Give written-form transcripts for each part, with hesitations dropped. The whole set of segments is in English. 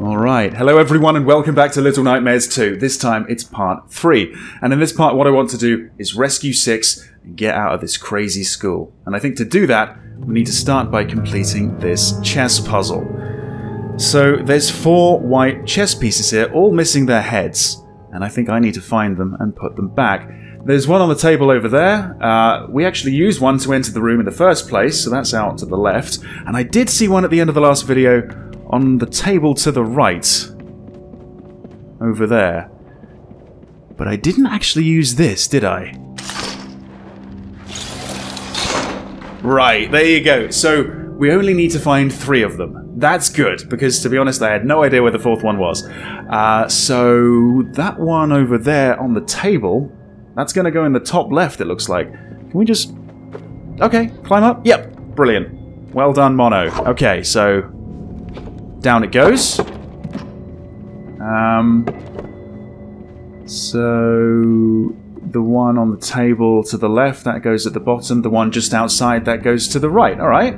Alright, hello everyone and welcome back to Little Nightmares 2. This time it's part 3. And in this part what I want to do is rescue Six and get out of this crazy school. And I think to do that, we need to start by completing this chess puzzle. So there's 4 white chess pieces here, all missing their heads. And I think I need to find them and put them back. There's one on the table over there. We actually used one to enter the room in the first place, so that's out to the left. And I did see one at the end of the last video on the table to the right. Over there. But I didn't actually use this, did I? Right, there you go. So, we only need to find 3 of them. That's good, because to be honest, I had no idea where the 4th one was. So, that one over there on the table, that's gonna go in the top left, it looks like. Can we just... okay, climb up? Yep, brilliant. Well done, Mono. Okay, so... down it goes. So the one on the table to the left, that goes at the bottom. The one just outside, that goes to the right. All right.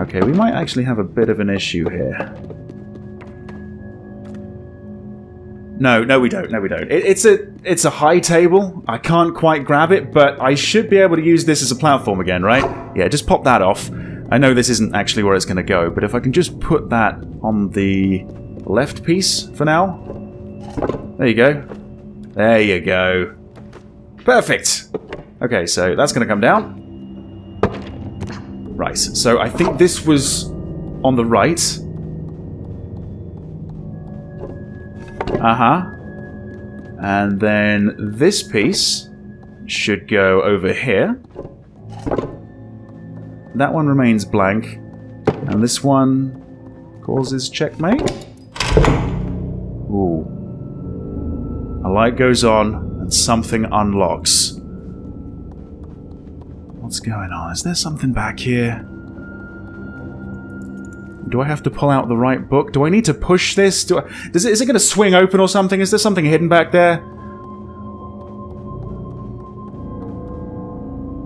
Okay, we might actually have a bit of an issue here. No, we don't. It's a high table. I can't quite grab it, but I should be able to use this as a platform again, right? Yeah, just pop that off. I know this isn't actually where it's going to go, but if I can just put that on the left piece for now. There you go. There you go. Perfect! Okay, so that's going to come down. Right, so I think this was on the right. Uh-huh. And then this piece should go over here. That one remains blank, and this one causes checkmate. Ooh. A light goes on, and something unlocks. What's going on? Is there something back here? Do I have to pull out the right book? Do I need to push this? Is it going to swing open or something? Is there something hidden back there?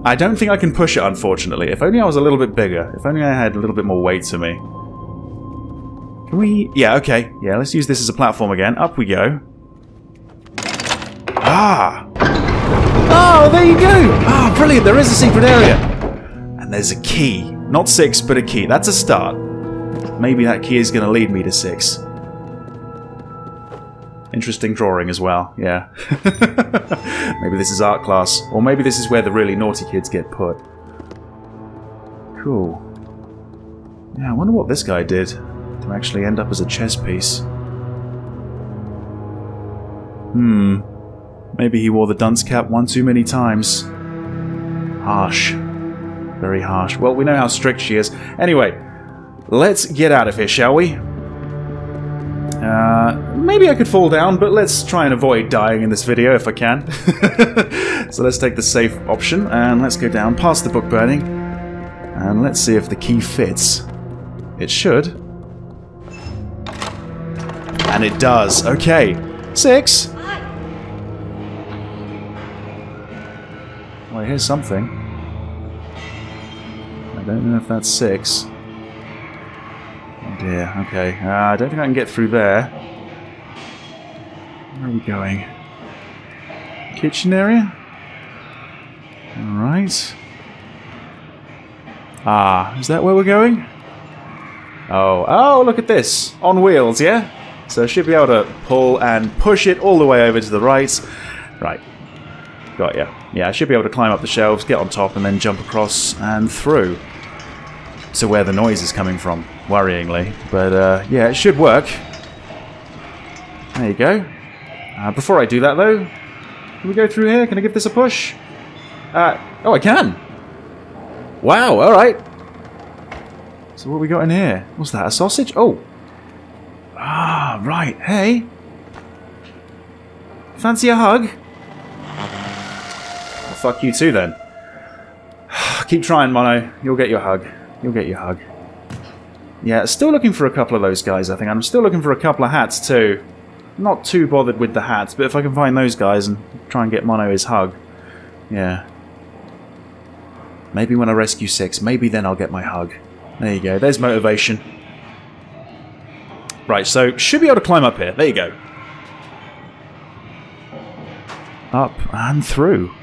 I don't think I can push it, unfortunately. If only I was a little bit bigger. If only I had a little bit more weight to me. Can we... yeah, okay. Yeah, let's use this as a platform again. Up we go. Ah! Oh, there you go! Ah, brilliant! There is a secret area! And there's a key. Not 6, but a key. That's a start. Maybe that key is going to lead me to 6. Interesting drawing as well, yeah. Maybe this is art class, or maybe this is where the really naughty kids get put. Cool. Yeah, I wonder what this guy did to actually end up as a chess piece. Maybe he wore the dunce cap one too many times. Harsh. Very harsh. Well, we know how strict she is. Anyway, let's get out of here, shall we? Maybe I could fall down, but let's try and avoid dying in this video if I can. So let's take the safe option, and let's go down past the book burning. And let's see if the key fits. It should. And it does. Okay. 6! Well, I hear something. I don't know if that's 6. Oh dear, okay. I don't think I can get through there. Where are we going? Kitchen area? Alright. Ah, is that where we're going? Oh, look at this! On wheels, yeah? So I should be able to pull and push it all the way over to the right. Right. Got ya. Yeah, I should be able to climb up the shelves, get on top, and then jump across and through. To where the noise is coming from, worryingly. But, yeah, it should work. There you go. Before I do that, though, can we go through here? Can I give this a push? Oh, I can! Wow, alright. So what we got in here? What's that, a sausage? Oh! Ah, right, hey! Fancy a hug? Well, fuck you too, then. Keep trying, Mono. You'll get your hug. You'll get your hug. Yeah, still looking for a couple of those guys, I think. I'm still looking for a couple of hats, too. Not too bothered with the hats, but if I can find those guys and try and get Mono his hug. Yeah. Maybe when I rescue Six, maybe then I'll get my hug. There you go. There's motivation. Right, so should be able to climb up here. There you go. Up and through.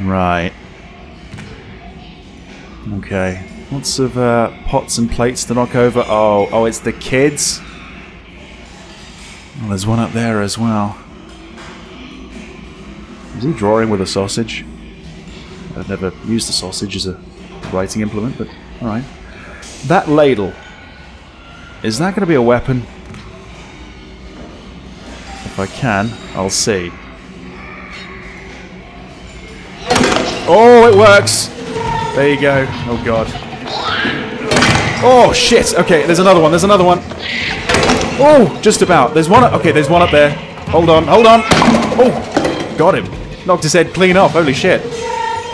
Right. Okay. Lots of pots and plates to knock over. Oh, it's the kids. Well, there's one up there as well. Is he drawing with a sausage? I've never used a sausage as a writing implement, but alright. That ladle. Is that going to be a weapon? If I can, I'll see. Oh, it works! There you go. Oh, God. Oh, shit! Okay, there's another one. There's another one. Oh, just about. There's one up. Okay, there's one up there. Hold on. Hold on. Oh, got him. Knocked his head clean off. Holy shit.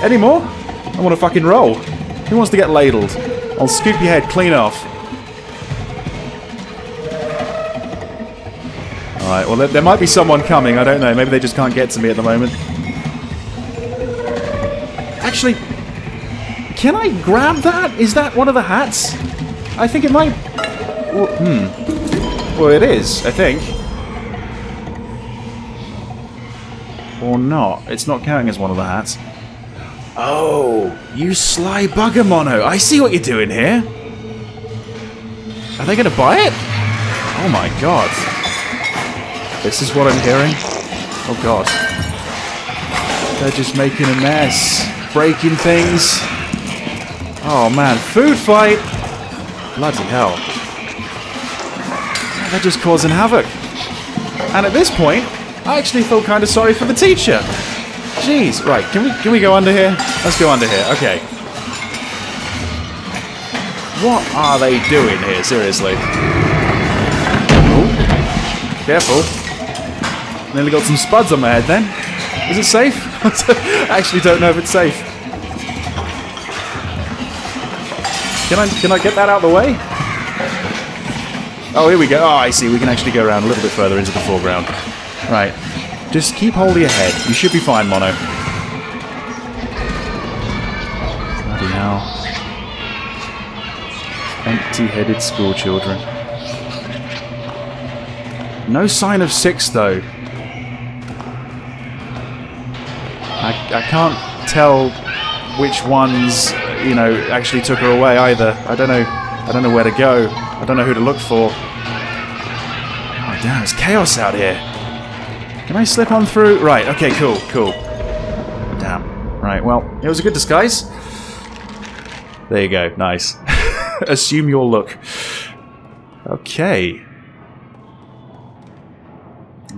Any more? I want to fucking roll. Who wants to get ladled? I'll scoop your head clean off. Alright, well there might be someone coming, I don't know. Maybe they just can't get to me at the moment. Actually, can I grab that? Is that one of the hats? I think it might... Well, well, it is, I think. Or not. It's not counting as one of the hats. Oh, you sly bugger, Mono. I see what you're doing here. Are they going to buy it? Oh my god. This is what I'm hearing. Oh god. They're just making a mess. Breaking things. Oh man, food fight! Bloody hell. They're just causing havoc. And at this point, I actually feel kind of sorry for the teacher. Jeez, right, can we go under here? Let's go under here, okay. What are they doing here, seriously? Oh, careful. Nearly got some spuds on my head then. Is it safe? I actually don't know if it's safe. Can I get that out of the way? Oh, here we go. Oh, I see. We can actually go around a little bit further into the foreground. Right. Just keep hold of your head. You should be fine, Mono. Bloody hell. Empty-headed school children. No sign of Six, though. I can't tell which ones, you know, actually took her away either. I don't know where to go. I don't know who to look for. Oh damn, it's chaos out here. Can I slip on through? Right, okay, cool, cool. Damn. Right, well, it was a good disguise. There you go, nice. Assume your look. Okay.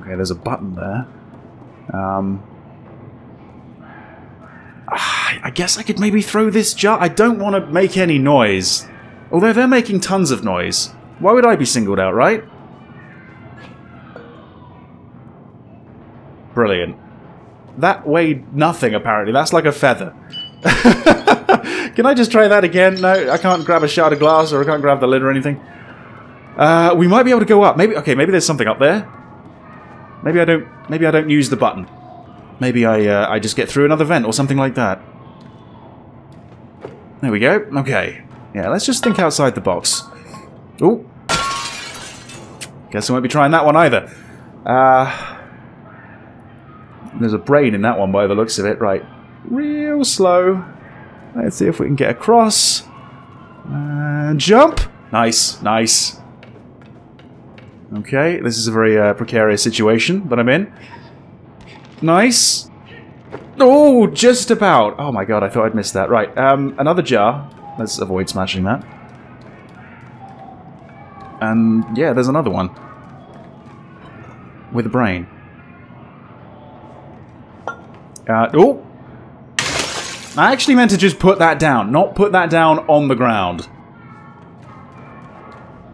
Okay, there's a button there. I guess I could maybe throw this jar. I don't want to make any noise. Although they're making tons of noise. Why would I be singled out, right? Brilliant. That weighed nothing, apparently. That's like a feather. Can I just try that again? No, I can't grab a shard of glass or I can't grab the lid or anything. We might be able to go up. Maybe. Okay, maybe there's something up there. Maybe I don't use the button. Maybe I just get through another vent or something like that. There we go. Okay. Yeah, let's just think outside the box. Ooh. Guess I won't be trying that one either. There's a brain in that one by the looks of it. Right. Real slow. Let's see if we can get across. And jump. Nice. Nice. Okay. This is a very precarious situation that I'm in. Nice. Oh, just about. Oh my god, I thought I'd missed that. Right, another jar. Let's avoid smashing that. And yeah, there's another one. With a brain. Oh! I actually meant to just put that down, not put that down on the ground.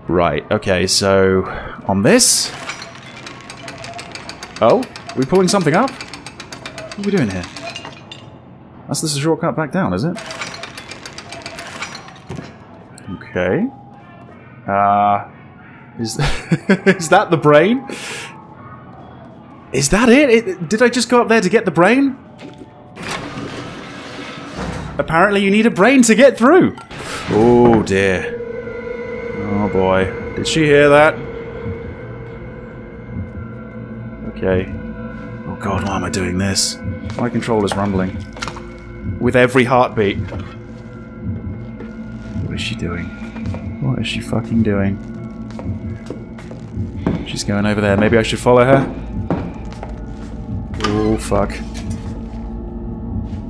Right, okay, so... on this... Oh? Are we pulling something up? What are we doing here? That's this shortcut back down, is it? Okay. Is that the brain? Is that it? Did I just go up there to get the brain? Apparently you need a brain to get through! Oh dear. Oh boy. Did she hear that? Okay. Oh god, why am I doing this? My controller's rumbling. With every heartbeat. What is she doing? What is she fucking doing? She's going over there. Maybe I should follow her? Oh, fuck.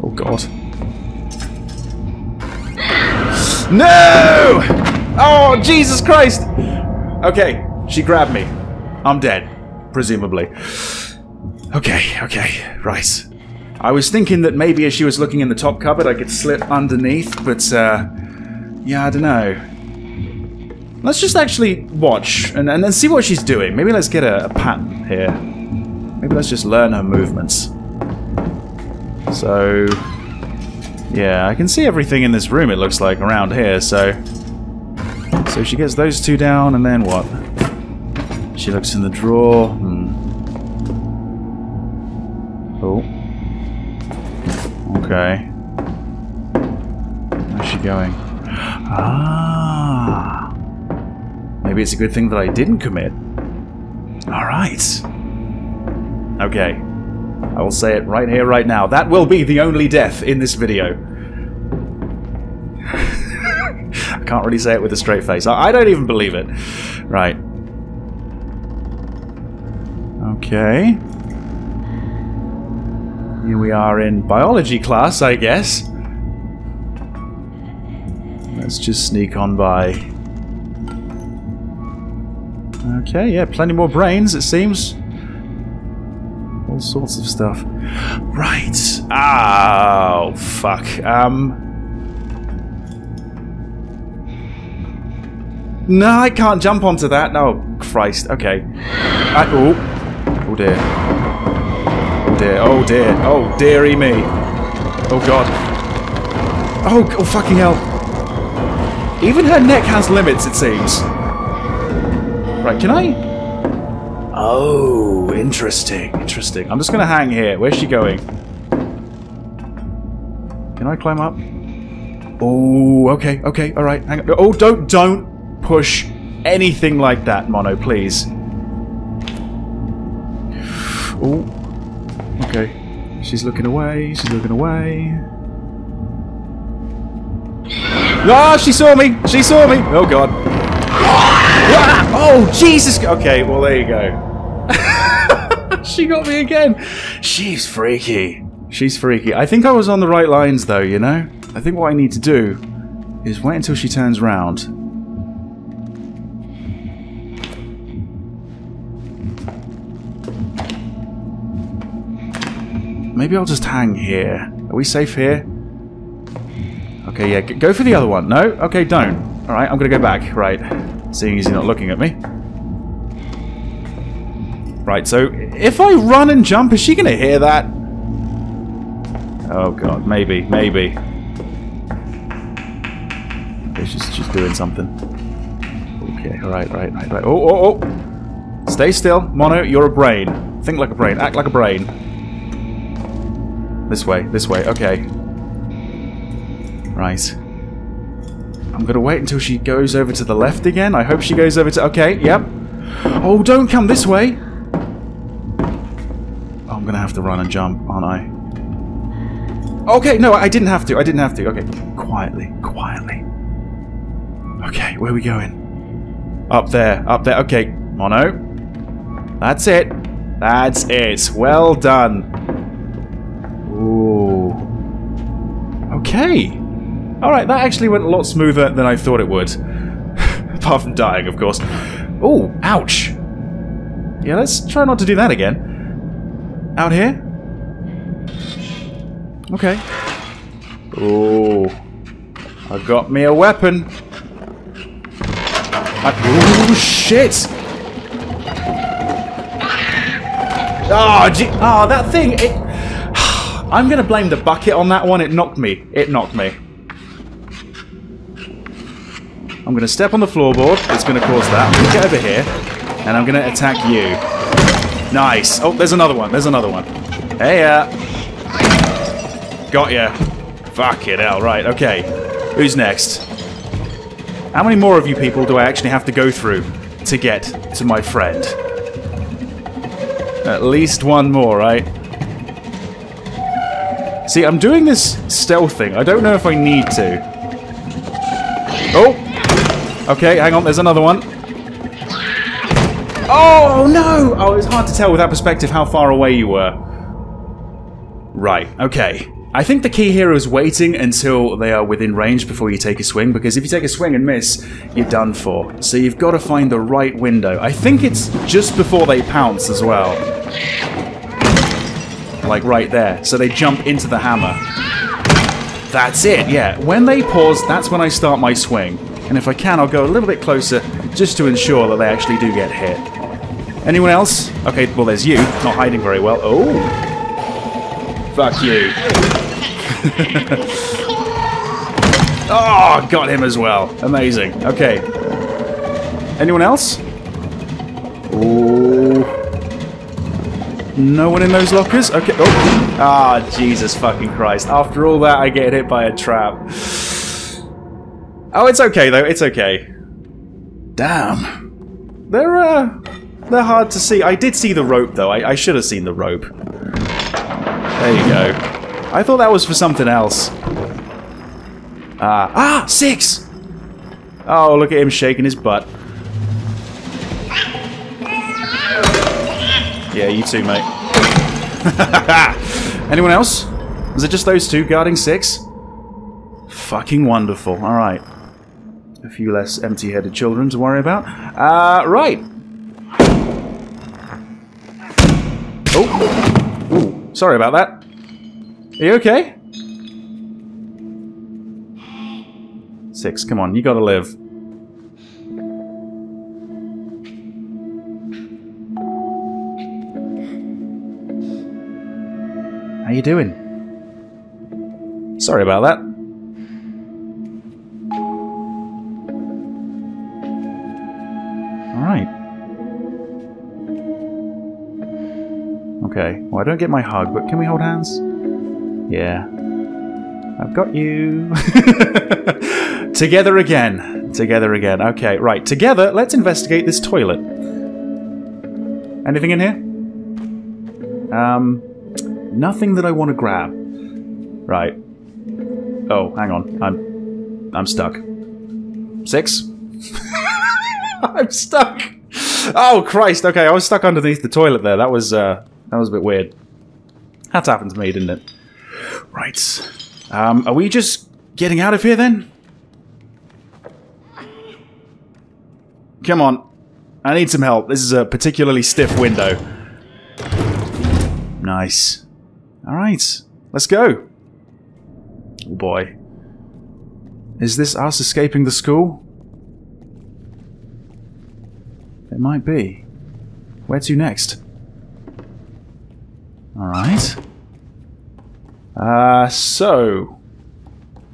Oh god. No! Oh, Jesus Christ! Okay, she grabbed me. I'm dead. Presumably. Okay, okay, right. I was thinking that maybe as she was looking in the top cupboard I could slip underneath, but, yeah, I don't know. Let's just actually watch and then see what she's doing. Maybe let's get a pattern here. Maybe let's just learn her movements. So... yeah, I can see everything in this room, it looks like, around here, so... so she gets those two down, and then what? She looks in the drawer. Oh. Okay. Where's she going? Ah! Maybe it's a good thing that I didn't commit. Alright. Okay. I will say it right here, right now. That will be the only death in this video. I can't really say it with a straight face. I don't even believe it. Right. Okay. Here we are in biology class, I guess. Let's just sneak on by. Okay, yeah, plenty more brains, it seems. All sorts of stuff. Right. Oh, fuck. No, I can't jump onto that. Oh, Christ. Okay. Oh. Oh, dear. Oh, dear. Oh, dear. Oh, dearie me. Oh, God. Oh, fucking hell. Even her neck has limits, it seems. Right, can I... oh, interesting, interesting. I'm just going to hang here. Where's she going? Can I climb up? Oh, okay, okay, all right. Hang on. Oh, don't push anything like that, Mono, please. Oh, okay. She's looking away, she's looking away. Ah, she saw me, she saw me. Oh, God. Ah! Oh, Jesus. Okay, well, there you go. She got me again. She's freaky. She's freaky. I think I was on the right lines, though, you know? I think what I need to do is wait until she turns round. Maybe I'll just hang here. Are we safe here? Okay, yeah. Go for the other one. No? Okay, don't. All right, I'm going to go back. Right. Seeing as you're not looking at me. Right, so if I run and jump, is she going to hear that? Oh, God. Maybe. Maybe. Okay, she's doing something. Okay, alright, right, right, right. Oh, oh, oh! Stay still. Mono, you're a brain. Think like a brain. Act like a brain. This way, this way. Okay. Right. I'm going to wait until she goes over to the left again. I hope she goes over to... okay, yep. Oh, don't come this way! I'm gonna have to run and jump, aren't I? Okay, no, I didn't have to. I didn't have to. Okay, quietly, quietly. Okay, where are we going? Up there, up there. Okay, Mono. That's it. That's it. Well done. Ooh. Okay. All right, that actually went a lot smoother than I thought it would. Apart from dying, of course. Ooh, ouch. Yeah, let's try not to do that again. Out here? Okay. Oh, I got me a weapon. Oh, shit! Oh, gee, oh, that thing! It, I'm gonna blame the bucket on that one. It knocked me. It knocked me. I'm gonna step on the floorboard. It's gonna cause that. I'm gonna get over here, and I'm gonna attack you. Nice. Oh, there's another one. There's another one. Hey, Got ya. Fuck it out. Right, okay. Who's next? How many more of you people do I actually have to go through to get to my friend? At least one more, right? See, I'm doing this stealth thing. I don't know if I need to. Oh! Okay, hang on, there's another one. Oh, no! Oh, it's hard to tell with that perspective how far away you were. Right, okay. I think the key here is waiting until they are within range before you take a swing, because if you take a swing and miss, you're done for. So you've got to find the right window. I think it's just before they pounce as well. Like right there. So they jump into the hammer. That's it, yeah. When they pause, that's when I start my swing. And if I can, I'll go a little bit closer just to ensure that they actually do get hit. Anyone else? Okay, well, there's you. Not hiding very well. Oh. Fuck you. Oh, got him as well. Amazing. Okay. Anyone else? Ooh. No one in those lockers? Okay. Oh. Ah, Jesus fucking Christ. After all that, I get hit by a trap. Oh, it's okay, though. It's okay. Damn. They're hard to see. I did see the rope, though. I should have seen the rope. There you go. I thought that was for something else. Ah! Six! Oh, look at him shaking his butt. Yeah, you too, mate. Anyone else? Was it just those two guarding Six? Fucking wonderful. Alright. A few less empty-headed children to worry about. Right. Oh. Ooh, sorry about that. Are you okay? Six, come on, you gotta live. How you doing? Sorry about that. Okay, well, I don't get my hug, but can we hold hands? Yeah. I've got you. Together again. Together again. Okay, right. Together, let's investigate this toilet. Anything in here? Nothing that I want to grab. Right. Oh, hang on. I'm stuck. Six? I'm stuck. Oh, Christ. Okay, I was stuck underneath the toilet there. That was a bit weird. That's happened to me, didn't it? Right. Are we just getting out of here, then? Come on. I need some help. This is a particularly stiff window. Nice. Alright. Let's go. Oh, boy. Is this us escaping the school? It might be. Where to next? Alright. So...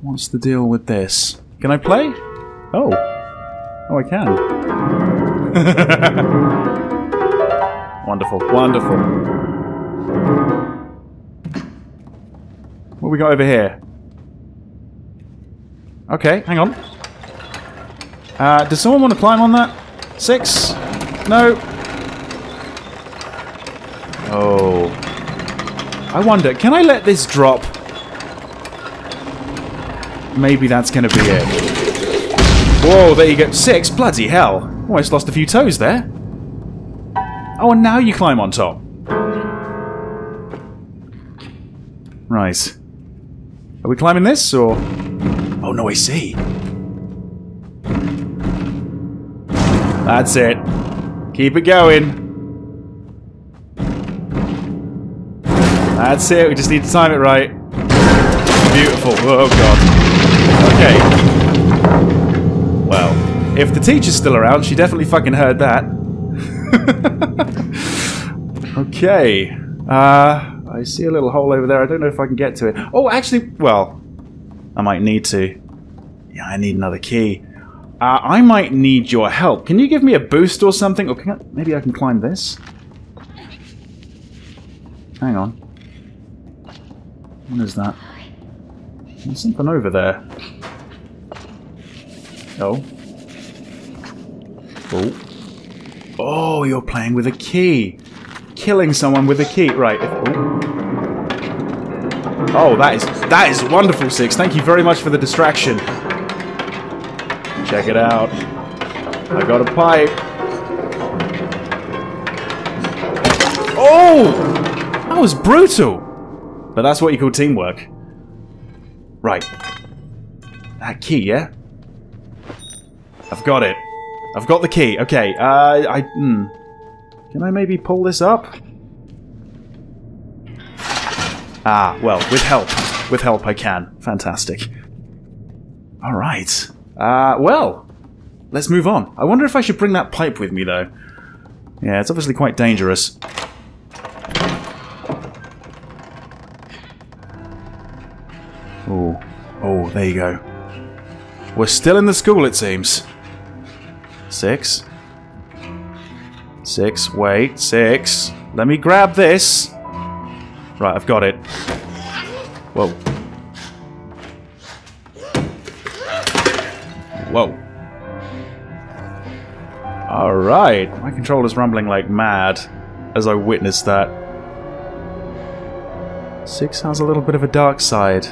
what's the deal with this? Can I play? Oh. Oh, I can. Wonderful, wonderful. What we got over here? Okay, hang on. Does someone want to climb on that? Six? No. Oh... I wonder, can I let this drop? Maybe that's going to be it. Whoa, there you go. Six, bloody hell. Almost lost a few toes there. Oh, and now you climb on top. Right. Are we climbing this, or...? Oh, no, I see. That's it. Keep it going. That's it, we just need to time it right. Beautiful. Oh, God. Okay. Well, if the teacher's still around, she definitely fucking heard that. Okay. I see a little hole over there. I don't know if I can get to it. Oh, actually, well, I might need to. Yeah, I need another key. I might need your help. Can you give me a boost or something? Or can I, maybe I can climb this? Hang on. What is that? There's something over there. Oh. Oh. Oh, you're playing with a key. Killing someone with a key. Right. Oh, that is wonderful, Six. Thank you very much for the distraction. Check it out. I got a pipe. Oh! That was brutal! But that's what you call teamwork. Right. That key, yeah? I've got it. I've got the key. Okay, can I maybe pull this up? Ah, well, with help. With help I can. Fantastic. Alright. Well, let's move on. I wonder if I should bring that pipe with me, though. Yeah, it's obviously quite dangerous. Oh, oh, there you go. We're still in the school, it seems. Six. Six, wait, Six. Let me grab this. Right, I've got it. Whoa. Whoa. Alright, my controller's rumbling like mad as I witnessed that. Six has a little bit of a dark side.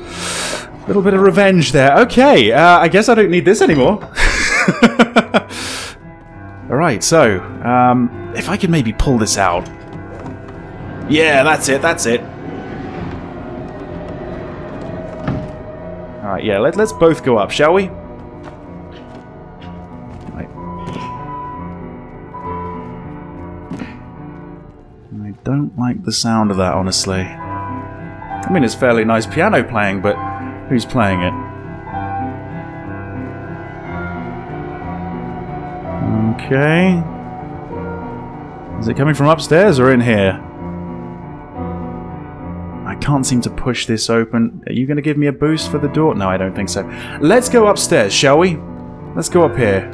A little bit of revenge there. Okay, I guess I don't need this anymore. Alright, so, if I could maybe pull this out. Yeah, that's it, that's it. Alright, yeah, let's both go up, shall we? Don't like the sound of that, honestly. I mean, it's fairly nice piano playing, but who's playing it? Okay. Is it coming from upstairs or in here? I can't seem to push this open. Are you going to give me a boost for the door? No, I don't think so. Let's go upstairs, shall we? Let's go up here.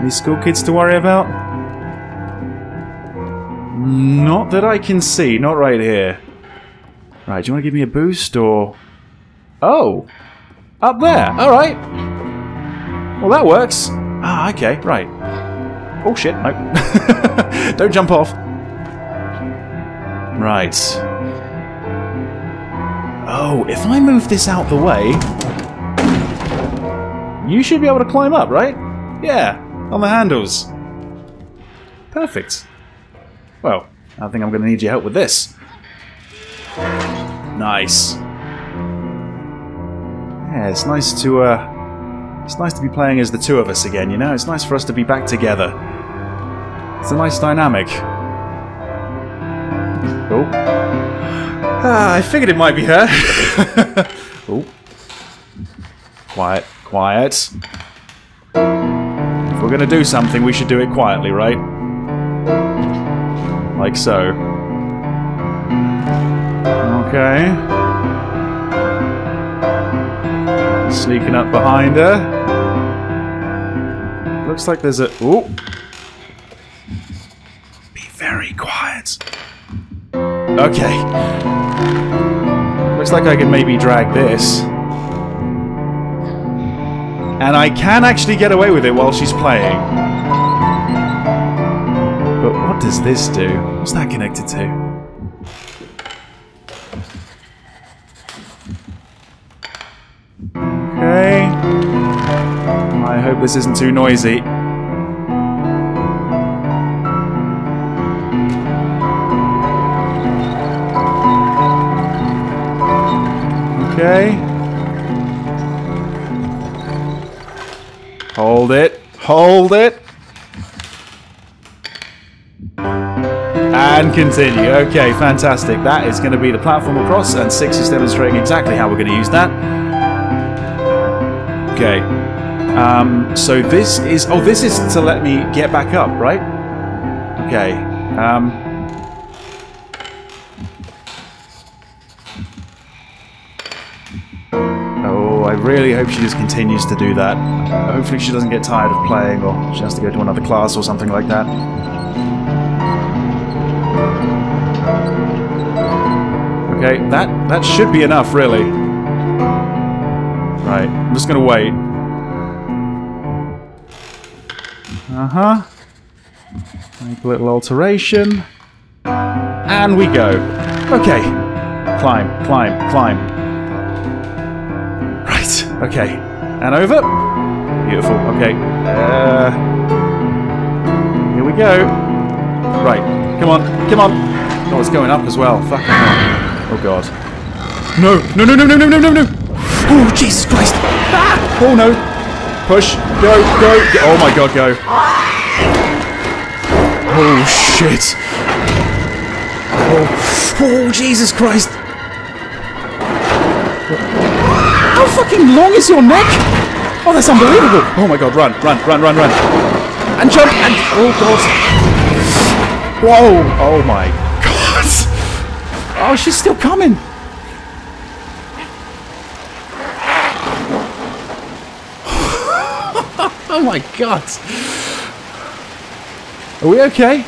Any school kids to worry about? Not that I can see. Not right here. Right, do you want to give me a boost or... Oh! Up there! Alright! Well, that works. Ah, okay, right. Oh shit, nope. Don't jump off. Right. Oh, if I move this out the way... You should be able to climb up, right? Yeah! On the handles. Perfect. Well, I think I'm going to need your help with this. Nice. Yeah, it's nice to be playing as the two of us again, you know? It's nice for us to be back together. It's a nice dynamic. Oh. Ah, I figured it might be her. Oh. Quiet, quiet. We're gonna do something, we should do it quietly, right? Like so. Okay. Sneaking up behind her. Looks like there's a... Ooh! Be very quiet. Okay. Looks like I can maybe drag this. And I can actually get away with it while she's playing. But what does this do? What's that connected to? Okay. I hope this isn't too noisy. Okay. Hold it. Hold it. And continue. Okay, fantastic. That is going to be the platform across, and Six is demonstrating exactly how we're going to use that. Okay. So this is... Oh, this is to let me get back up, right? Okay. I really hope she just continues to do that. Hopefully she doesn't get tired of playing, or she has to go to another class or something like that. Okay, that should be enough, really. Right, I'm just gonna wait. Uh-huh. Make a little alteration. And we go. Okay. Climb, climb, climb. Right, okay. And over. Beautiful, okay. Here we go. Right, come on, come on. Oh, it's going up as well. Fucking hell. Oh, God. No, no, no, no, no, no, no, no, no. Oh, Jesus Christ. Ah! Oh, no. Push. Go, go, go. Oh, my God, go. Oh, shit. Oh, oh, Jesus Christ. How fucking long is your neck? Oh, that's unbelievable. Oh, my God. Run, run, run, run, run. And jump. And oh, God. Whoa. Oh, my God. Oh, she's still coming. Oh, my God. Are we okay?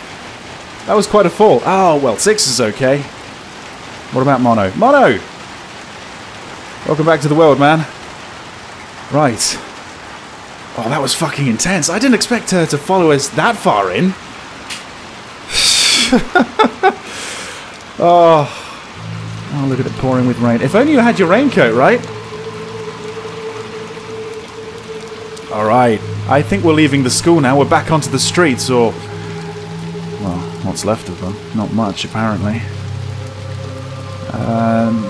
That was quite a fall. Oh, well, Six is okay. What about Mono? Mono! Welcome back to the world, man. Right. Oh, that was fucking intense. I didn't expect her to follow us that far in. Oh. Oh, look at it pouring with rain. If only you had your raincoat, right? All right. I think we're leaving the school now. We're back onto the streets, or... well, what's left of them? Not much, apparently.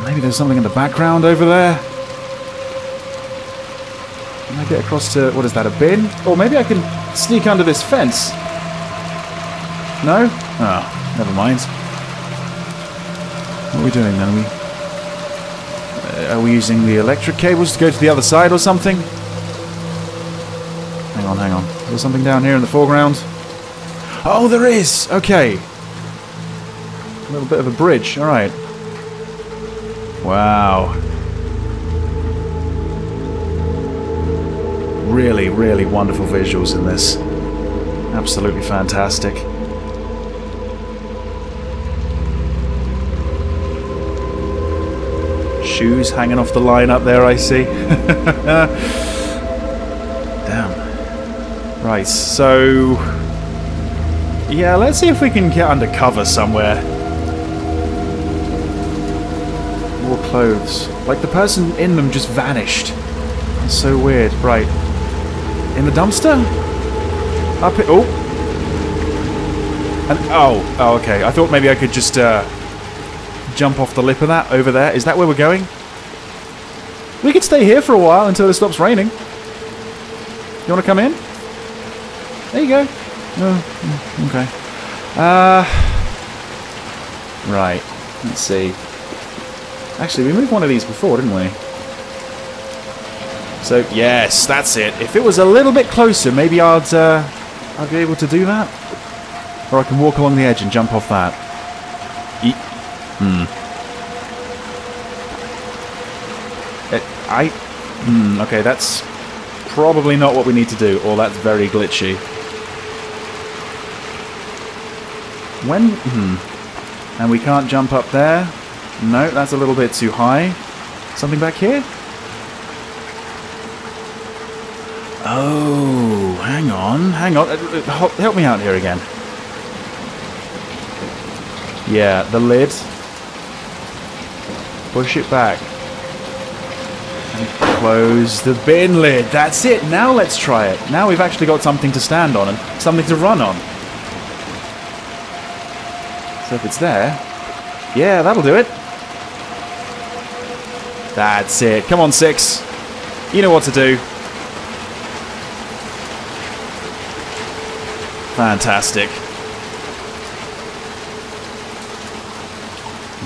Maybe there's something in the background over there. Can I get across to... what is that, a bin? Or maybe I can sneak under this fence. No? Oh, never mind. What are we doing then? Are we using the electric cables to go to the other side or something? Hang on, hang on. There's something down here in the foreground. Oh, there is! Okay. A little bit of a bridge, alright. Wow. Really, really wonderful visuals in this. Absolutely fantastic. Shoes hanging off the line up there, I see. Damn. Right, so... yeah, let's see if we can get under cover somewhere. More clothes. Like, the person in them just vanished. That's so weird. Right. In the dumpster? Up it... oh! And... oh. Oh, okay. I thought maybe I could just, jump off the lip of that over there. Is that where we're going? We could stay here for a while until it stops raining. You want to come in? There you go. Oh, okay. Right. Let's see. Actually, we moved one of these before, didn't we? So, yes, that's it. If it was a little bit closer, maybe I'd be able to do that. Or I can walk along the edge and jump off that. Okay, that's probably not what we need to do, or that's very glitchy. When... and we can't jump up there. No, that's a little bit too high. Something back here? Oh, hang on, hang on. Help me out here again. Yeah, the lid. Push it back. And close the bin lid. That's it. Now let's try it. Now we've actually got something to stand on and something to run on. So if it's there, yeah, that'll do it. That's it. Come on, Six. You know what to do. Fantastic.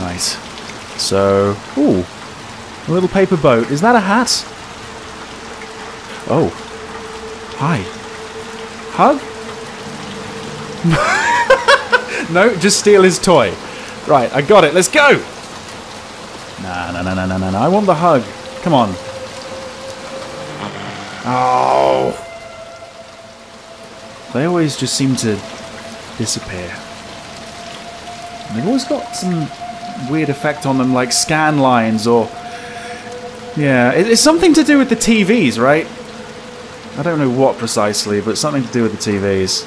Nice. So, ooh, a little paper boat. Is that a hat? Oh. Hi. Hug? No, just steal his toy. Right, I got it. Let's go! Nah, nah, nah, nah, nah, nah, nah. I want the hug. Come on. Oh. They always just seem to disappear. They've always got some weird effect on them, like scan lines or... Yeah, it's something to do with the TVs, right? I don't know what precisely, but something to do with the TVs.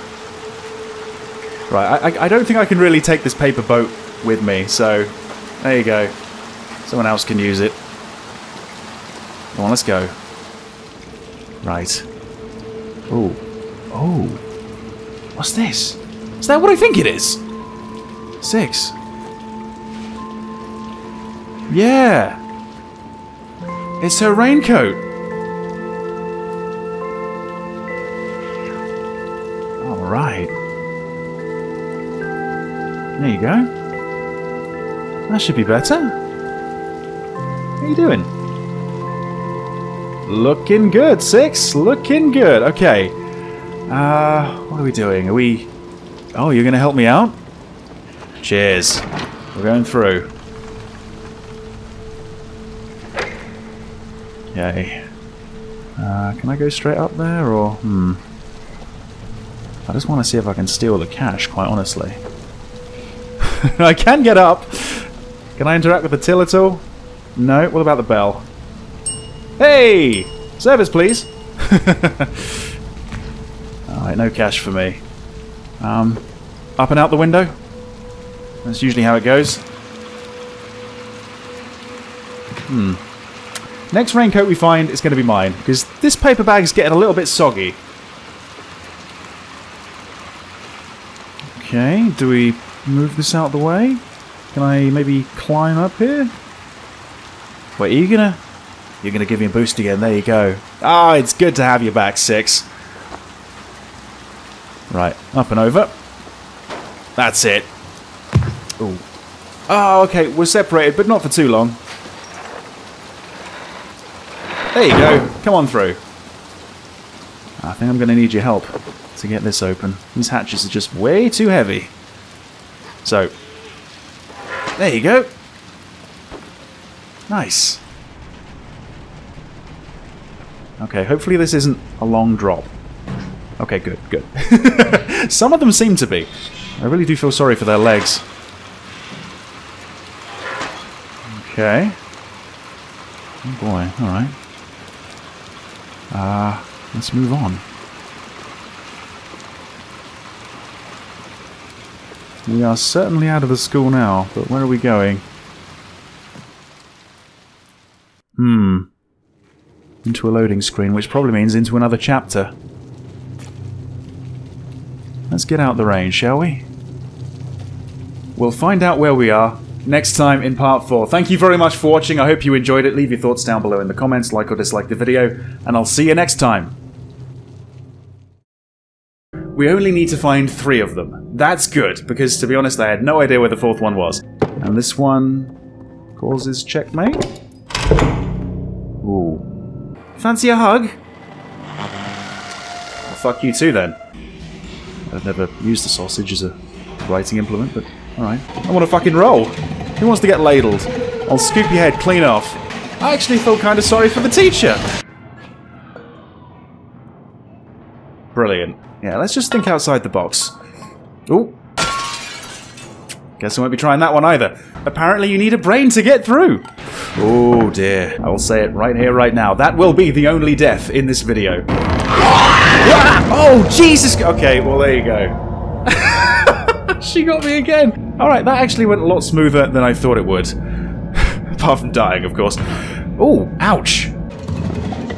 Right, I don't think I can really take this paper boat with me, so there you go. Someone else can use it. Come on, let's go. Right. Oh. Oh. What's this? Is that what I think it is? Six. Yeah. It's her raincoat. All right. There you go. That should be better. What are you doing? Looking good, Six. Looking good. Okay. What are we doing? Are we... Oh, you're going to help me out? Cheers. We're going through. Yay. Can I go straight up there, or... Hmm. I just want to see if I can steal the cash, quite honestly. I can get up! Can I interact with the till at all? No? What about the bell? Hey! Service, please! Alright, no cash for me. Up and out the window? That's usually how it goes. Hmm. Next raincoat we find is going to be mine, because this paper bag's getting a little bit soggy. Okay, do we move this out of the way? Can I maybe climb up here? Wait, are you gonna... You're gonna give me a boost again, there you go. Ah, it's good to have you back, Six. Right, up and over. That's it. Ooh. Oh, okay, we're separated, but not for too long. There you go. Come on through. I think I'm going to need your help to get this open. These hatches are just way too heavy. So, there you go. Nice. Okay, hopefully this isn't a long drop. Okay, good, good. Some of them seem to be. I really do feel sorry for their legs. Okay. Oh boy, alright. Let's move on. We are certainly out of the school now, but where are we going? Hmm. Into a loading screen, which probably means into another chapter. Let's get out the rain, shall we? We'll find out where we are next time in part 4. Thank you very much for watching. I hope you enjoyed it. Leave your thoughts down below in the comments, like or dislike the video, and I'll see you next time. We only need to find 3 of them. That's good, because to be honest, I had no idea where the 4th one was. And this one causes checkmate? Ooh. Fancy a hug? Well, fuck you too, then. I've never used the sausage as a writing implement, but... Alright. I want to fucking roll. Who wants to get ladled? I'll scoop your head clean off. I actually feel kind of sorry for the teacher. Brilliant. Yeah, let's just think outside the box. Ooh. Guess I won't be trying that one either. Apparently you need a brain to get through. Oh dear. I will say it right here, right now. That will be the only death in this video. Oh, Jesus! Okay, well there you go. She got me again! Alright, that actually went a lot smoother than I thought it would. Apart from dying, of course. Ooh, ouch!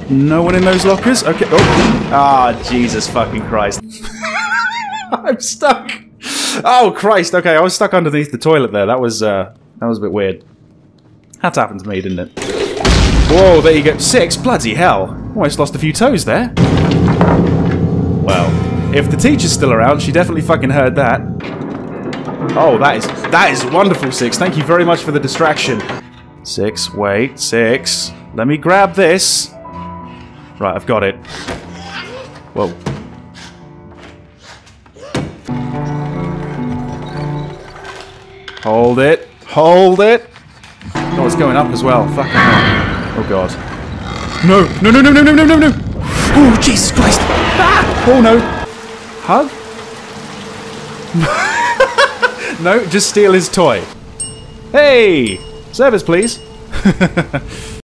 No one in those lockers? Okay, oh! Ah, oh, Jesus fucking Christ. I'm stuck! Oh, Christ, okay, I was stuck underneath the toilet there. That was a bit weird. That happened to me, didn't it? Whoa, there you go. 6, bloody hell. Almost lost a few toes there. Well, if the teacher's still around, she definitely fucking heard that. Oh, that is wonderful, Six. Thank you very much for the distraction. Six, wait, Six. Let me grab this. Right, I've got it. Whoa. Hold it. Hold it. Oh, it's going up as well. Fucking hell. Oh, God. No, no, no, no, no, no, no, no, no. Oh, Jesus Christ. Ah! Oh, no. Hug? No, just steal his toy. Hey! Service, please.